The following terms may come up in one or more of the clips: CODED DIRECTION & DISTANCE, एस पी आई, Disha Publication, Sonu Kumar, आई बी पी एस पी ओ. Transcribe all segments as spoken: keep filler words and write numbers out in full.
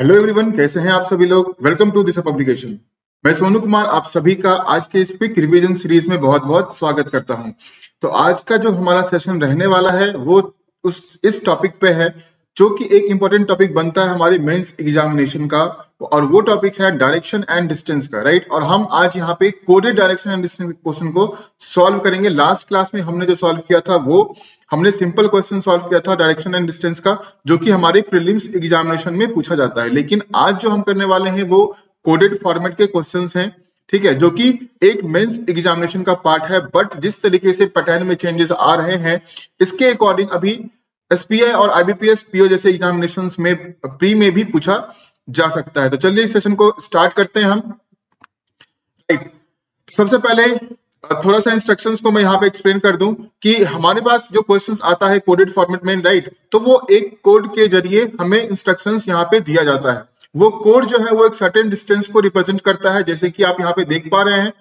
Hello everyone, कैसे हैं आप सभी लोग। Welcome to Disha publication. मैं सोनू कुमार आप सभी का आज के इस क्विक रिवीजन सीरीज में बहुत बहुत स्वागत करता हूं। तो आज का जो हमारा सेशन रहने वाला है वो उस इस टॉपिक पे है जो कि एक इंपॉर्टेंट टॉपिक बनता है हमारे मेंस एग्जामिनेशन का, और वो टॉपिक है डायरेक्शन एंड डिस्टेंस का, राइट। और हम आज यहाँ पे coded direction and distance question को सॉल्व करेंगे। लास्ट क्लास में हमने जो सॉल्व किया था वो हमने सिंपल क्वेश्चन सॉल्व किया था डायरेक्शन एंड डिस्टेंस का, जो कि हमारे प्रीलिम्स एग्जामिनेशन में पूछा जाता है। लेकिन आज जो हम करने वाले हैं वो कोडेड फॉर्मेट के क्वेश्चन है, ठीक है, जो कि एक मेंस एग्जामिनेशन का पार्ट है। बट जिस तरीके से पैटर्न में चेंजेस आ रहे हैं, इसके अकॉर्डिंग अभी एस पी आई और आई बी पी एस पी ओ जैसे एग्जामिनेशंस में प्री में भी पूछा जा सकता है। तो चलिए इस सेशन को स्टार्ट करते हैं हम, राइट। सबसे पहले थोड़ा सा इंस्ट्रक्शंस को मैं यहाँ पे एक्सप्लेन कर दूं कि हमारे पास जो क्वेश्चंस आता है कोडेड फॉर्मेट में, राइट, तो वो एक कोड के जरिए हमें इंस्ट्रक्शंस यहाँ पे दिया जाता है। वो कोड जो है वो एक सर्टेन डिस्टेंस को रिप्रेजेंट करता है, जैसे कि आप यहाँ पे देख पा रहे हैं।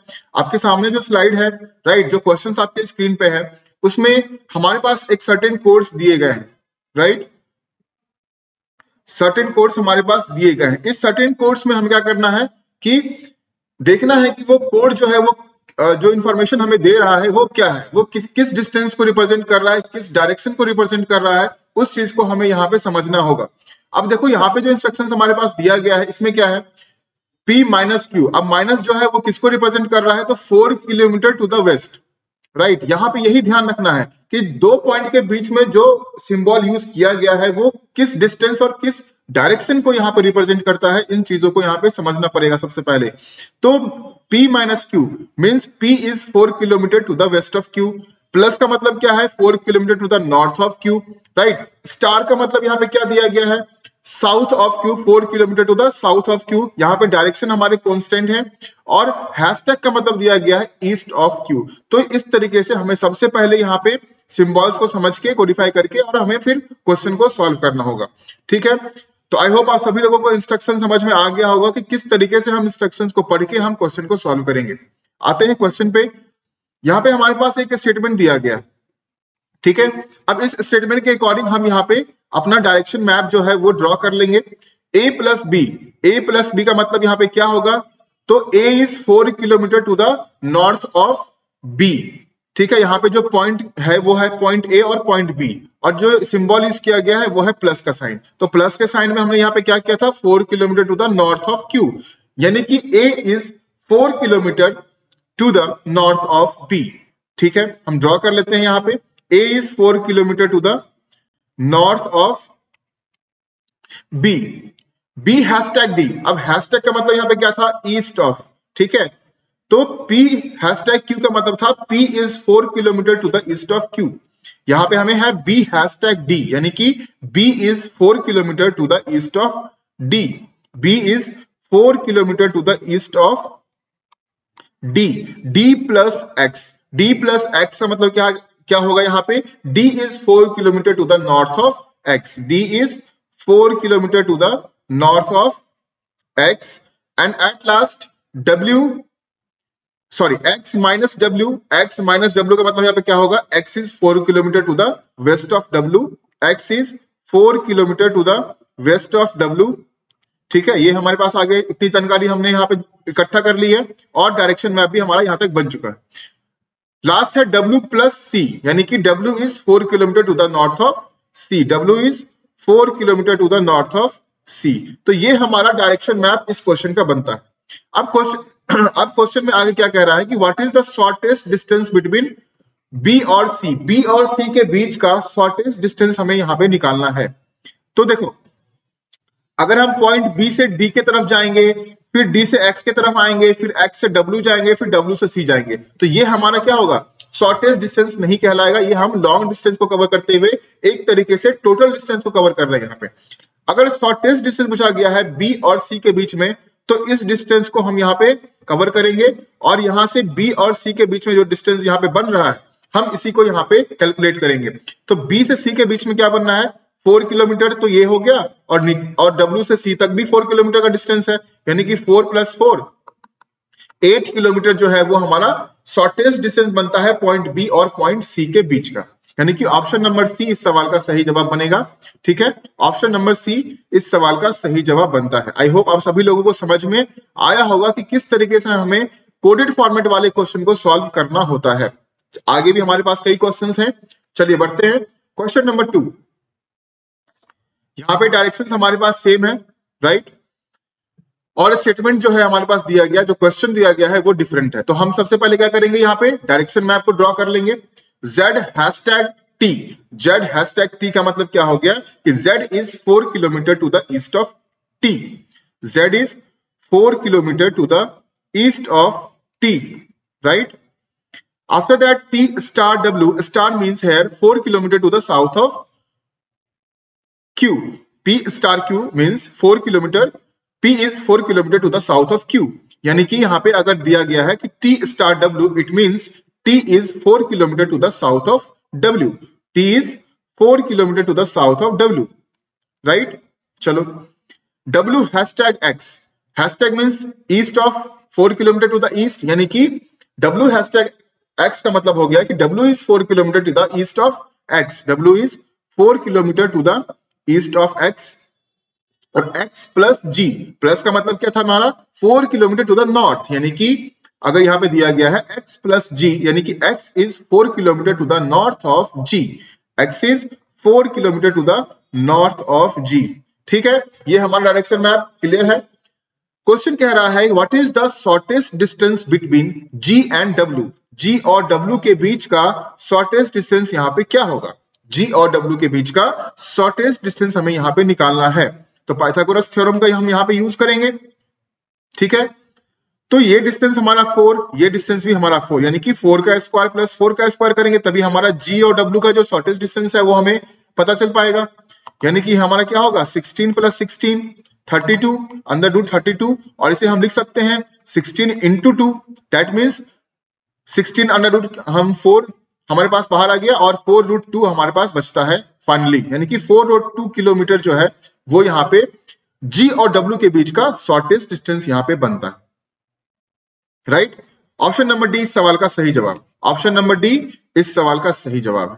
आपके सामने जो स्लाइड है, राइट, जो क्वेश्चंस आपके स्क्रीन पे है, उसमें हमारे पास एक सर्टेन कोड्स दिए गए हैं, राइट। सर्टेन कोड्स हमारे पास दिए गए हैं। इस सर्टेन कोड्स में हमें क्या करना है कि देखना है कि वो कोड जो है वो जो इंफॉर्मेशन हमें दे रहा है वो क्या है, वो कि, किस डिस्टेंस को रिप्रेजेंट कर रहा है, किस डायरेक्शन को रिप्रेजेंट कर रहा है, उस चीज को हमें यहाँ पे समझना होगा। अब देखो यहाँ पे जो इंस्ट्रक्शन हमारे पास दिया गया है इसमें क्या है, पी माइनस क्यू। अब माइनस जो है वो किसको रिप्रेजेंट कर रहा है, तो four kilometre to the west, right. यहाँ पे यही ध्यान रखना है कि दो पॉइंट के बीच में जो सिंबल यूज किया गया है वो किस डिस्टेंस और किस डायरेक्शन को यहाँ पे रिप्रेजेंट करता है, इन चीजों को यहाँ पे समझना पड़ेगा। सबसे पहले तो p minus Q means p is four kilometre to the west of q, plus का मतलब क्या है, four kilometre to the north of q, right. Star का मतलब यहाँ पे क्या दिया गया है, south of Q, four kilometre to the south of Q. यहाँ पे डायरेक्शन हमारे कांस्टेंट है, और हैशटैग का मतलब दिया गया है ईस्ट ऑफ क्यू। तो इस तरीके से हमें सबसे पहले यहाँ पे सिंबल्स को समझ के कोडिफाई करके और हमें फिर क्वेश्चन को सॉल्व करना होगा, ठीक है। तो आई होप आप सभी लोगों को इंस्ट्रक्शन समझ में आ गया होगा कि किस तरीके से हम इंस्ट्रक्शन को पढ़ के हम क्वेश्चन को सॉल्व करेंगे। आते हैं क्वेश्चन पे। यहाँ पे हमारे पास एक स्टेटमेंट दिया गया, ठीक है। अब इस स्टेटमेंट के अकॉर्डिंग हम यहाँ पे अपना डायरेक्शन मैप जो है वो ड्रॉ कर लेंगे। A plus B, A plus B का मतलब यहाँ पे क्या होगा, तो A is four kilometre to the north of B, ठीक है। यहाँ पे जो पॉइंट है वो है पॉइंट ए और पॉइंट बी, और जो सिंबल यूज किया गया है वो है प्लस का साइन। तो प्लस के साइन में हमने यहाँ पे क्या किया था, four kilometre to the north of Q, यानी कि A is four kilometre to the north of B, ठीक है। हम ड्रॉ कर लेते हैं यहाँ पे, A is four kilometre to the north of B, B hashtag B. अब हैशटैग का मतलब यहाँ पे क्या था, ईस्ट ऑफ, ठीक है। तो P हैशटैग Q का मतलब था P is four kilometre to the east of Q। यहाँ पे हमें है B हैशटैग D, यानी कि B is four kilometre to the east of D, B is four kilometre to the east of D, D plus X, D plus X का मतलब क्या क्या होगा यहाँ पे, D is four kilometre to the north of X, D is four kilometre to the north of X, and at last W, sorry x minus w, x minus w का मतलब यहाँ पे क्या होगा, x is four kilometre to the west of w, x is four kilometre to the west of w, ठीक है। ये हमारे पास आगे इतनी जानकारी हमने यहाँ पे इकट्ठा कर ली है, और डायरेक्शन मैप भी हमारा यहाँ तक बन चुका है। लास्ट है w प्लस c, यानी कि w is four kilometre to the north of c, w is four kilometre to the north of c। तो ये हमारा डायरेक्शन मैप इस क्वेश्चन का बनता है। अब क्वेश्चन अब क्वेश्चन में आगे क्या कह रहा है कि what is the shortest distance between B और सी, बी और सी के बीच का शॉर्टेस्ट डिस्टेंस हमें यहाँ पे निकालना है। तो देखो, अगर हम पॉइंट बी से डी के तरफ जाएंगे, फिर डी से एक्स के तरफ आएंगे, फिर एक्स से डब्ल्यू जाएंगे, फिर डब्ल्यू से सी जाएंगे, तो ये हमारा क्या होगा, शॉर्टेस्ट डिस्टेंस नहीं कहलाएगा। ये हम लॉन्ग डिस्टेंस को कवर करते हुए एक तरीके से टोटल डिस्टेंस को कवर कर रहे हैं। यहाँ पे अगर शॉर्टेस्ट डिस्टेंस पूछा गया है बी और सी के बीच में, तो इस डिस्टेंस को हम यहाँ पे कवर करेंगे, और यहाँ से B और C के बीच में जो डिस्टेंस यहाँ पे बन रहा है हम इसी को यहाँ पे कैलकुलेट करेंगे। तो B से C के बीच में क्या बनना है, फोर किलोमीटर, तो ये हो गया, और और W से C तक भी फोर किलोमीटर का डिस्टेंस है, यानी कि four plus four, eight kilometre जो है वो हमारा शॉर्टेस्ट डिस्टेंस बनता है पॉइंट बी और पॉइंट सी के बीच का, यानी कि ऑप्शन नंबर सी इस सवाल का सही जवाब बनेगा। ठीक है, ऑप्शन नंबर सी इस सवाल का सही जवाब बनता है। आई होप आप सभी लोगों को समझ में आया होगा कि किस तरीके से हमें कोडेड फॉर्मेट वाले क्वेश्चन को सॉल्व करना होता है। आगे भी हमारे पास कई क्वेश्चंस हैं, चलिए बढ़ते हैं। क्वेश्चन नंबर टू, यहाँ पे डायरेक्शंस हमारे पास सेम है राइट, और स्टेटमेंट जो है हमारे पास दिया गया, जो क्वेश्चन दिया गया है वो डिफरेंट है। तो हम सबसे पहले क्या करेंगे, यहाँ पे डायरेक्शन मैप को ड्रॉ कर लेंगे। Z hashtag T, Z hashtag T का मतलब क्या हो गया कि Z is four kilometre to the east of T, Z is four kilometre to the east of T right. After that T star W, star means here four kilometre to the south of Q, P star Q means four kilometre, P is four kilometre to the south of Q, यानी कि यहाँ पे अगर दिया गया है कि T star W, it means T is four kilometre to the south of W, T is four kilometre to the south of W, right? चलो W hashtag X, hashtag means east of four kilometre to the east, यानी कि W hashtag X का मतलब हो गया कि W is four kilometre to the east of X, W is four kilometre to the east of X, और x plus G, plus का मतलब क्या था हमारा four kilometre to the north, यानी कि अगर यहाँ पे दिया गया है x प्लस जी यानी कि x is four kilometre to the north of g, x is four kilometre to the north of g। ठीक है, ये हमारा डायरेक्शन मैप क्लियर है। क्वेश्चन कह रहा है what is the shortest distance between g and w, g और w के बीच का शॉर्टेस्ट डिस्टेंस यहाँ पे क्या होगा, g और w के बीच का शॉर्टेस्ट डिस्टेंस हमें यहाँ पे निकालना है। तो पाइथागोरस थ्योरम का हम यहाँ पे यूज करेंगे। ठीक है, तो ये डिस्टेंस हमारा फोर, ये डिस्टेंस भी हमारा फोर, यानी कि फोर का स्क्वायर प्लस फोर का स्क्वायर करेंगे तभी हमारा जी और डब्ल्यू का जो शॉर्टेस्ट डिस्टेंस है वो हमें पता चल पाएगा। यानी कि हमारा क्या होगा sixteen plus sixteen thirty two, under root thirty two, और इसे हम लिख सकते हैं sixteen into two, that means sixteen under root हम फोर हमारे पास बाहर आ गया और फोर रूट टू हमारे पास बचता है फाइनली, यानी कि फोर रूट टू किलोमीटर जो है वो यहाँ पे G और W के बीच का शॉर्टेस्ट डिस्टेंस यहाँ पे बनता है राइट। ऑप्शन नंबर डी इस सवाल का सही जवाब, ऑप्शन नंबर डी इस सवाल का सही जवाब है।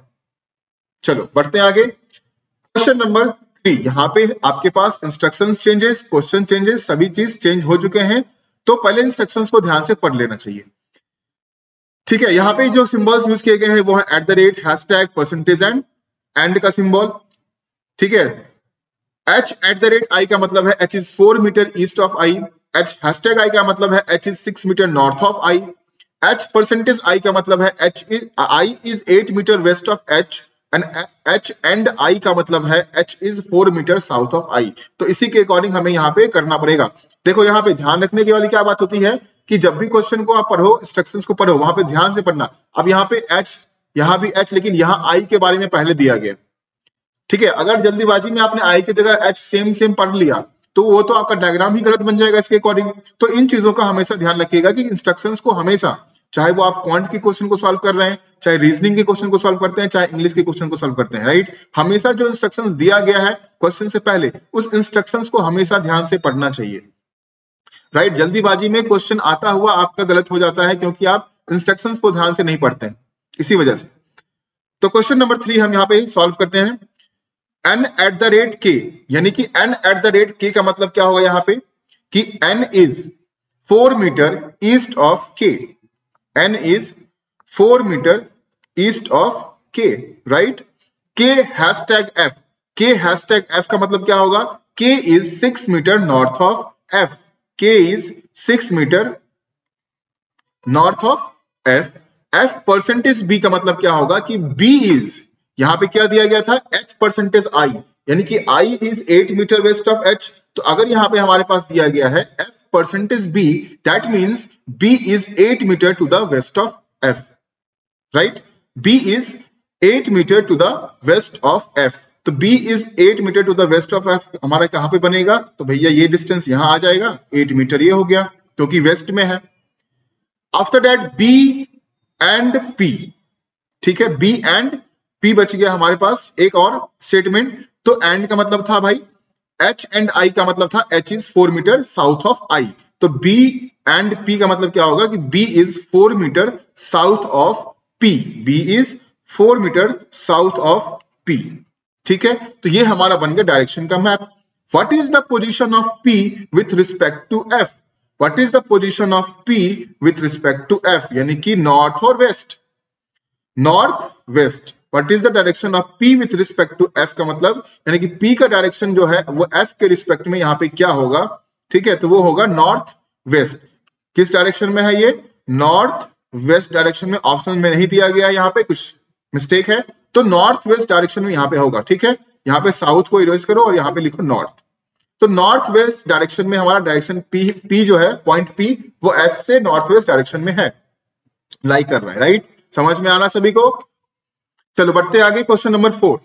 चलो बढ़ते हैं आगे। क्वेश्चन नंबर थ्री, यहाँ पे आपके पास इंस्ट्रक्शंस चेंजेस, क्वेश्चन चेंजेस, सभी चीज चेंज हो चुके हैं, तो पहले इंस्ट्रक्शंस को ध्यान से पढ़ लेना चाहिए। ठीक है, यहाँ पे जो सिंबल्स यूज किए गए हैं वो है at the rate, hashtag, percentage and, and का सिंबल। ठीक है, H at the rate I का मतलब है H is four metre east of I, H hashtag I का मतलब है H is six metre north of I, H percentage I का मतलब है H is I is eight metre west of H, and H and I का मतलब है H is four metre south of I. तो इसी के अकॉर्डिंग हमें यहाँ पे करना पड़ेगा। देखो यहाँ पे ध्यान रखने की वाली क्या बात होती है कि जब भी क्वेश्चन को आप पढ़ो, इंस्ट्रक्शन को पढ़ो, वहां पे ध्यान से पढ़ना। अब यहाँ पे H, यहाँ भी H, लेकिन यहाँ आई के बारे में पहले दिया गया। ठीक है, अगर जल्दीबाजी में आपने आई की जगह एच सेम सेम पढ़ लिया तो वो तो आपका डायग्राम ही गलत बन जाएगा इसके अकॉर्डिंग। तो इन चीजों का हमेशा ध्यान रखिएगा कि इंस्ट्रक्शंस को हमेशा, चाहे वो आप क्वांट के क्वेश्चन को सॉल्व कर रहे हैं, चाहे रीजनिंग के क्वेश्चन को सॉल्व करते हैं, चाहे इंग्लिश के क्वेश्चन को सॉल्व करते हैं राइट, हमेशा जो इंस्ट्रक्शंस दिया गया है क्वेश्चन से पहले, उस इंस्ट्रक्शंस को हमेशा ध्यान से पढ़ना चाहिए राइट। जल्दीबाजी में क्वेश्चन आता हुआ आपका गलत हो जाता है क्योंकि आप इंस्ट्रक्शंस को ध्यान से नहीं पढ़ते हैं, इसी वजह से। तो क्वेश्चन नंबर थ्री हम यहाँ पे सॉल्व करते हैं। n एट द रेट के, यानी कि n एट द रेट के का मतलब क्या होगा यहाँ पे कि n is four metre east of k, n is four metre east of k right. k hashtag f, k hashtag f का मतलब क्या होगा k is six metre north of f, k is six metre north of f। f percentage b का मतलब क्या होगा कि b is, यहाँ पे क्या दिया गया था h परसेंटेज i, यानी कि i is eight metre west of h, तो अगर यहाँ पे हमारे पास दिया गया है f percentage b, that means b is eight metre to the west of f right, b is eight metre to the west of f। तो b is eight metre to the west of f हमारा कहाँ पे बनेगा, तो भैया ये distance यहाँ आ जाएगा, एट मीटर ये हो गया क्योंकि वेस्ट में है। After that b and p, ठीक है, b एंड P बच गया हमारे पास एक और स्टेटमेंट, तो एंड का मतलब था भाई H एंड I का मतलब था H is four metre south of I, तो बी एंड पी का मतलब क्या होगा कि B is four metre south of P, B is four metre south of P. ठीक है, तो ये हमारा बन गया डायरेक्शन का map. What is the position of P with respect to F, what is the position of P with respect to F, यानी कि नॉर्थ और west, north waste. What is the direction of P with respect to F का मतलब यानी कि P का direction जो है वो एफ के रिस्पेक्ट में यहाँ पे क्या होगा, ठीक है, तो वो होगा नॉर्थ वेस्ट। किस डायरेक्शन में है ये? नॉर्थ वेस्ट डायरेक्शन में। ऑप्शन में नहीं दिया गया, यहाँ पे कुछ मिस्टेक है, तो नॉर्थ वेस्ट डायरेक्शन में यहाँ पे होगा। ठीक है, यहाँ पे साउथ को इरेज करो और यहाँ पे लिखो नॉर्थ। तो नॉर्थ वेस्ट डायरेक्शन में हमारा डायरेक्शन पी, पी जो है पॉइंट पी वो एफ से नॉर्थ वेस्ट डायरेक्शन में है, लाई कर रहा है। राइट, समझ में आना सभी को। चलो बढ़ते आगे, question number four.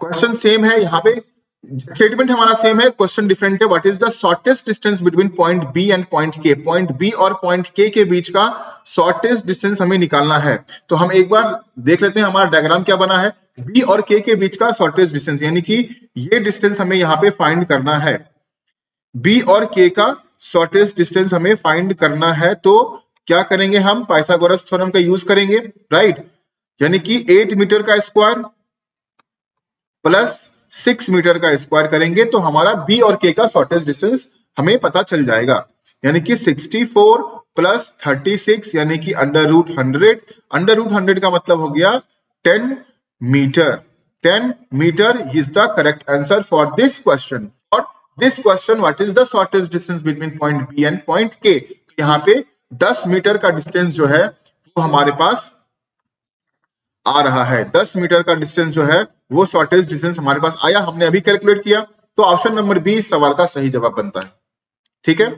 Question same है, यहाँ पे स्टेटमेंट हमारा सेम है, क्वेश्चन डिफरेंट है। What is the shortest distance between point B and point K, point B और पॉइंट के के बीच का शॉर्टेस्ट डिस्टेंस हमें निकालना है। तो हम एक बार देख लेते हैं हमारा डायग्राम क्या बना है। बी और के के बीच का शॉर्टेस्ट डिस्टेंस यानी कि ये डिस्टेंस हमें यहाँ पे फाइंड करना है, बी और के का शॉर्टेस्ट डिस्टेंस हमें फाइंड करना है। तो क्या करेंगे हम? पाइथागोरस थ्योरम का यूज करेंगे। राइट, यानी कि एट मीटर का स्क्वायर प्लस सिक्स मीटर का स्क्वायर करेंगे तो हमारा बी और के का शॉर्टेस्ट डिस्टेंस हमें पता चल जाएगा, यानी कि sixty four plus thirty six यानी कि under root hundred. Under root hundred का मतलब हो गया ten metre. Ten metre is the correct answer for this question. और this question what is the shortest distance between point B and point K, यहाँ पे दस मीटर का distance जो है वो हमारे पास आ रहा है। दस मीटर का डिस्टेंस जो है वो शॉर्टेस्ट डिस्टेंस हमारे पास आया, हमने अभी कैलकुलेट किया। तो ऑप्शन नंबर बी सवाल का सही जवाब बनता है। ठीक है,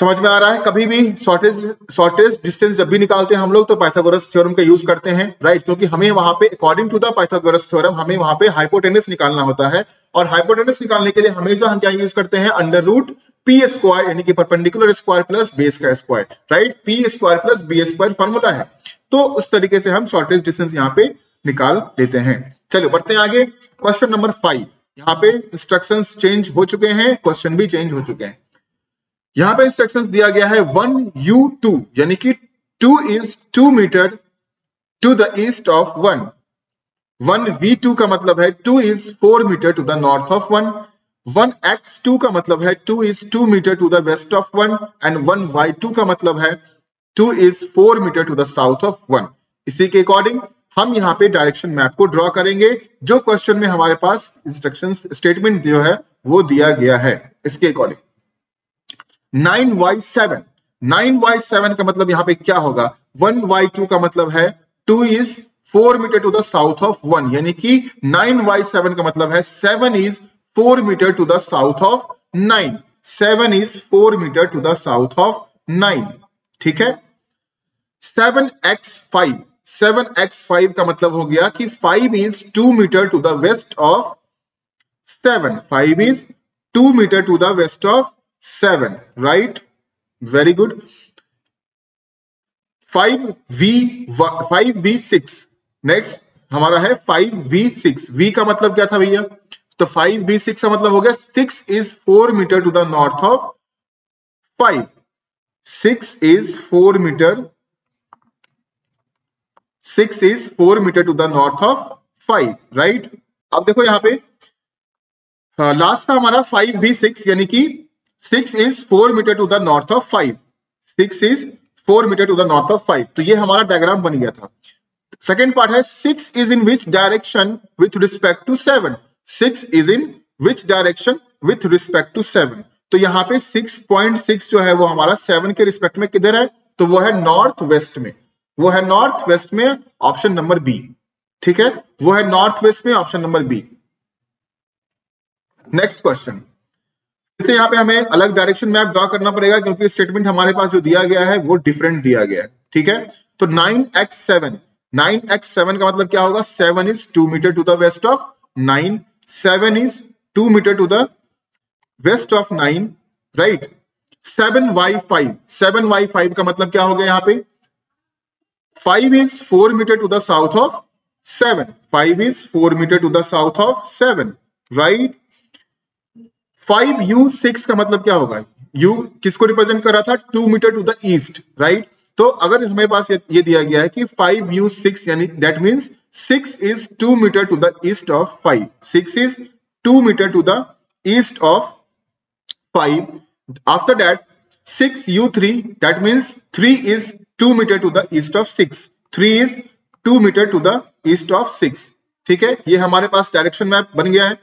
समझ में आ रहा है। कभी भी शॉर्टेस्ट शॉर्टेस्ट डिस्टेंस जब भी निकालते हैं हम लोग तो पाइथागोरस थ्योरम का यूज करते हैं। राइट, क्योंकि हमें वहां पे according to the Pythagoras theorem हमें वहां पे हाइपोटेनस निकालना होता है, और हाइपोटेनस निकालने के लिए हमेशा हम क्या यूज करते हैं? अंडर रूट पी स्क्वायर यानी कि परपेंडिकुलर स्क्वायर प्लस बेस का square. Right, P square plus B square formula है, तो उस तरीके से हम शॉर्टेस्ट डिस्टेंस यहाँ पे निकाल लेते हैं। चलो बढ़ते हैं आगे, क्वेश्चन नंबर फाइव। यहाँ पे इंस्ट्रक्शंस चेंज हो चुके हैं, क्वेश्चन भी चेंज हो चुके हैं। यहाँ पे इंस्ट्रक्शंस दिया गया है वन यू टू यानी कि two is two metre to the east of one. One V two का मतलब है two is four metre to the north of one. One X two का मतलब है two is two metre to the west of one. And one Y two का मतलब है two is four metre to the south of one. इसी के according हम यहाँ पे डायरेक्शन मैप को ड्रॉ करेंगे, जो क्वेश्चन में हमारे पास इंस्ट्रक्शन स्टेटमेंट जो है वो दिया गया है इसके according. Nine Y seven nine Y seven का मतलब यहाँ पे क्या होगा? वन वाई टू का मतलब है two is four metre to the south of one, यानी कि नाइन वाई सेवन का मतलब है seven is four metre to the south of nine. Seven is four metre to the south of nine. ठीक है, seven X five seven X five का मतलब हो गया कि five is two metre to the west of seven. Five is two metre to the west of seven. Right, very good. Five V five V six next हमारा है five V six. We का मतलब क्या था भैया? तो five V six का मतलब हो गया six is four metre to the north of five. Six is four metre six is four metre to the north of five. Right, अब देखो यहाँ पे लास्ट का हमारा फाइव भी सिक्स यानी कि six is four metre to the north of five. Six is four metre to the north of five. तो ये हमारा डायग्राम बन गया था। सेकेंड पार्ट है six is in which direction with respect to seven. Six is in which direction with respect to seven. तो यहाँ पे सिक्स पॉइंट सिक्स जो है वो हमारा सेवन के रिस्पेक्ट में किधर है? तो वो है नॉर्थ वेस्ट में। वो है नॉर्थ वेस्ट में, ऑप्शन नंबर बी। ठीक है, वो है नॉर्थ वेस्ट में, option number B. Next question, जैसे यहाँ पे हमें अलग डायरेक्शन मैप ड्रॉ करना पड़ेगा क्योंकि स्टेटमेंट हमारे पास जो दिया गया है वो डिफरेंट दिया गया है। ठीक है, तो nine X seven nine X seven का मतलब क्या होगा? Seven is two metre to the west of nine. Seven is two metre to the west of nine. Right, seven Y five seven Y five का मतलब क्या हो गया? यहाँ पे five is four metre to the south of seven. Five is four metre to the south of seven. Right, five U six का मतलब क्या होगा, U किसको रिप्रेजेंट कर रहा था, two metre to the east, right. तो अगर हमारे पास ये दिया गया है कि फाइव यू सिक्स यानी that means six is two metre to the east of five, six is two metre to the east of five. After that six U three that means three is two metre to the east of six, three is two metre to the east of six, ठीक है। ये हमारे पास direction map बन गया है।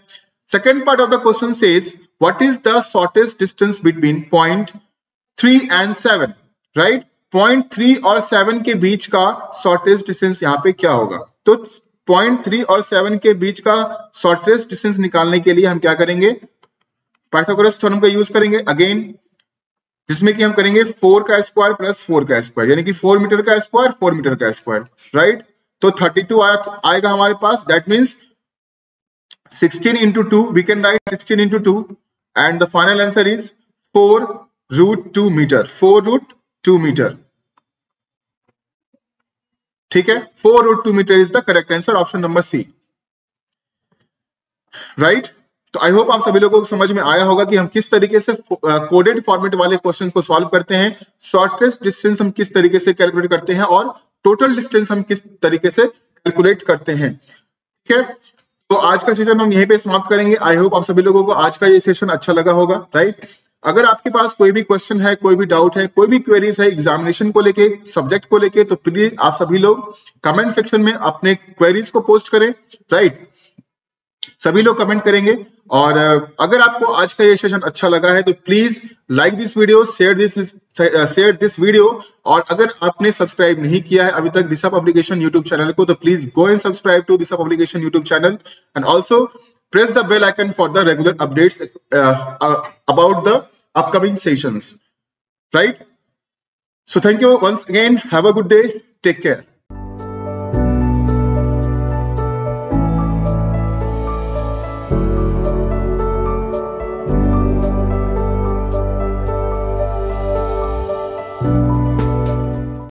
Second part of the question says what is the shortest distance between point three and seven, right? Point three और seven के बीच का shortest distance यहाँ पे क्या होगा? तो पॉइंट थ्री और सेवन के बीच का shortest distance निकालने के लिए हम क्या करेंगे, पाइथागोरस थ्योरम का यूज करेंगे अगेन, जिसमें कि हम करेंगे फोर का स्क्वायर प्लस फोर का स्क्वायर, यानी कि फोर मीटर का स्क्वायर फोर मीटर का स्क्वायर, राइट। तो थर्टी टू आएगा हमारे पास, that means sixteen into two, we can write sixteen into two and the final answer is four root two metre, four root two metre, ठीक है, four root two metre is the correct answer, option number C, right। तो I hope आप सभी लोगों को समझ में आया होगा कि हम किस तरीके से कोडेड uh, फॉर्मेट वाले क्वेश्चन को सॉल्व करते हैं, शॉर्टेस्ट डिस्टेंस हम किस तरीके से कैलकुलेट करते हैं और टोटल डिस्टेंस हम किस तरीके से कैलकुलेट करते हैं, ठीक है। तो आज का सेशन हम यहीं पे समाप्त करेंगे। आई होप आप सभी लोगों को आज का ये सेशन अच्छा लगा होगा, राइट। अगर आपके पास कोई भी क्वेश्चन है, कोई भी डाउट है, कोई भी क्वेरीज है एग्जामिनेशन को लेके, सब्जेक्ट को लेके, तो प्लीज आप सभी लोग कमेंट सेक्शन में अपने क्वेरीज को पोस्ट करें, राइट। सभी लोग कमेंट करेंगे। और अगर आपको आज का ये सेशन अच्छा लगा है तो please like this video, share this share this video. और अगर आपने सब्सक्राइब नहीं किया है अभी तक दिशा पब्लिकेशन यूट्यूब चैनल को, तो please go and subscribe to Disha publication YouTube channel and also press the bell icon for the regular updates about the upcoming sessions, right. So thank you once again, have a good day, take care. Thank you.